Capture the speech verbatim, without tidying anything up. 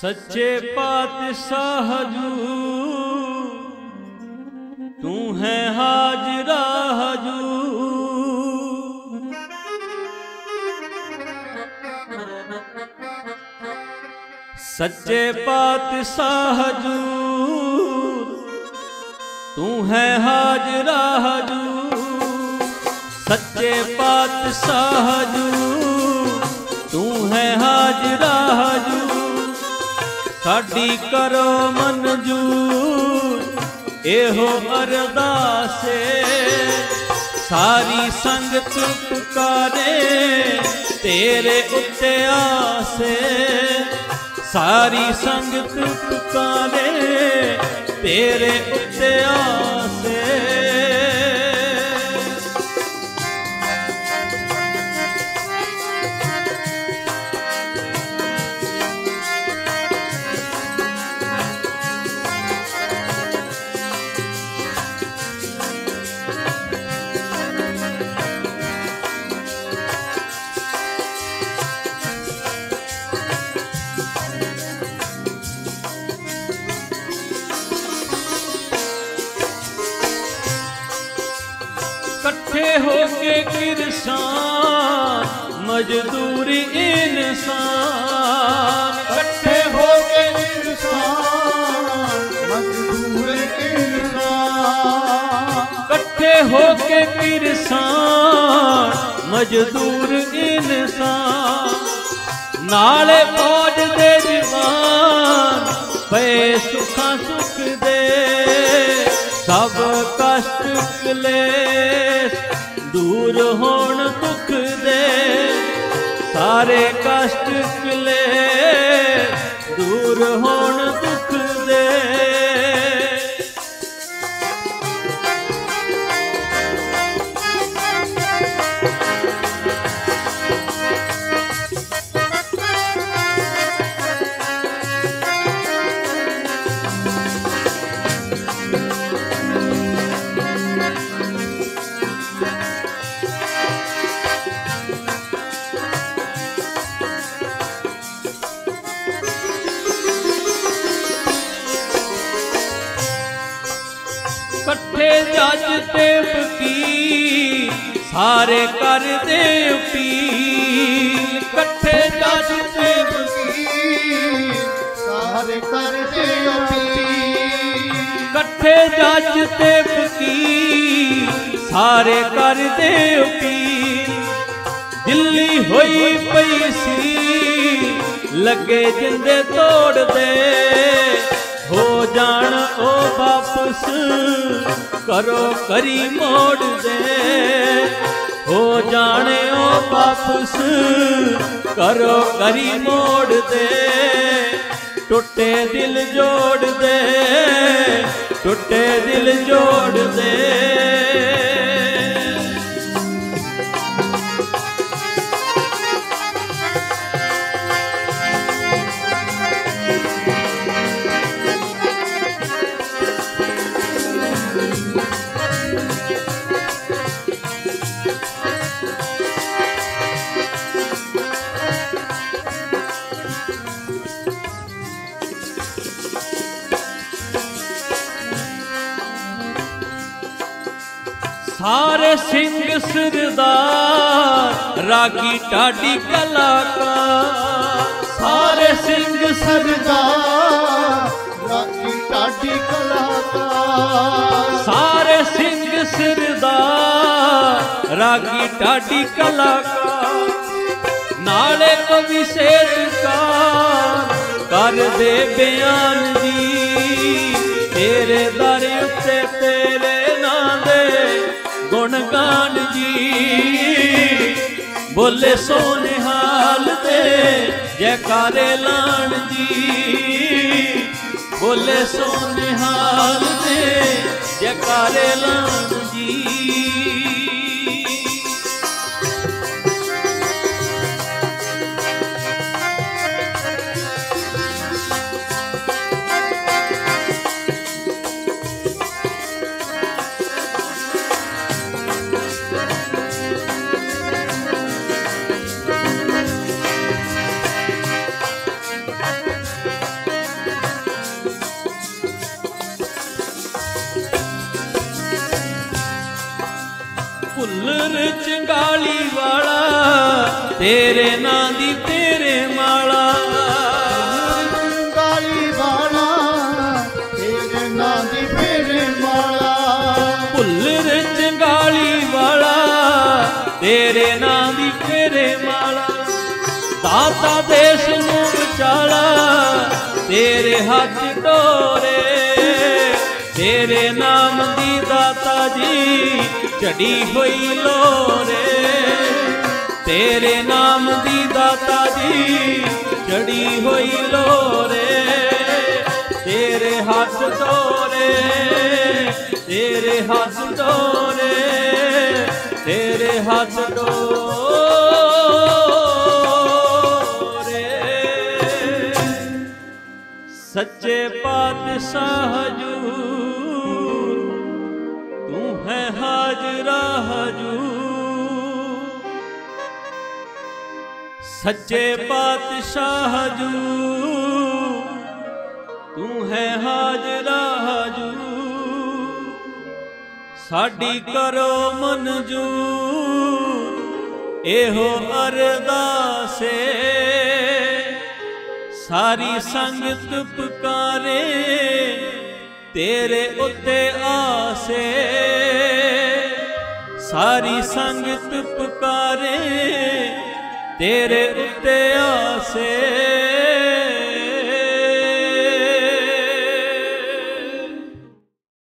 सच्चे पातशाह हुजूर तू है हाजरा हुजूर, सच्चे पातशाह हुजूर तू है हाजरा हुजूर, सच्चे पातशाह हुजूर तू है हाजरा हुजूर। साडी करो मंजूर एहो अरदास, सारी संगत पुकारे तेरे उत्ते आसे, सारी संगत पुकारे तेरे उत्ते आसे। होके किरसान मजदूर इंसान, इकट्ठे होके किरसान मजदूर इंसान, इकट्ठे होके किरसान मजदूर इंसान। नाले फौज दे जवान पे सुखा सुख दे, सब कष्ट क्लेश दूर होन दुख दे, सारे कष्ट क्लेश दूर होन दुख दे। कट्ठे जज ते फकीर सारे कर दे अपील, कट्ठे जज ते फकीर सारे कर दे अपील, कट्ठे जज ते फकीर सारे कर दे अपील। दिल्ली होई पैसी लगे जिंदे तोड़ दे, हो जान ओ वापस करो करी मोड़ दे, हो जाने ओ वापस करो करी मोड़ दे। टूटे दिल जोड़ दे, टूटे दिल जोड़ दे। सारे सिंह सरदार रागी ढाडी कलाकार, सारे सिंह सरदार रागी ढाडी कलाकार, सारे सिंह सरदार रागी ढाडी कलाकार। नाले कवि शेरकार कर दे बयान दी, तेरे दर उत्ते तेरे गुणगान जी। बोले सोनिहाल दे जयकारे लान जी, बोले सोनिहाल दे जयकारे लान जी। चंगाली वाला तेरे ना दी तेरे माला, चंगाली वाला तेरे ना दी तेरे माला, भुल्लर चंगाली वाला तेरे ना दी तेरे माला। दाता देश नू बचाला तेरे हाथ डोरे, तेरे नाम दी दाता जी चढ़ी हुई लोरे, तेरे नाम दी दाता जी चढ़ी हुई लोरे, तेरे हाथ डोरे, तेरे हाथ डोरे, तेरे हाथ डोरे। सच्चे पातशाह हजूर है हाजरा हजूर, सच्चे पातशाह हजूर तू है हाजरा हजूर, साड़ी करो मंजूर एहो अरदास, सारी संगत पुकारे तेरे उत्ते आसे, सारी संगत पुकारे तेरे उत्ते आसे।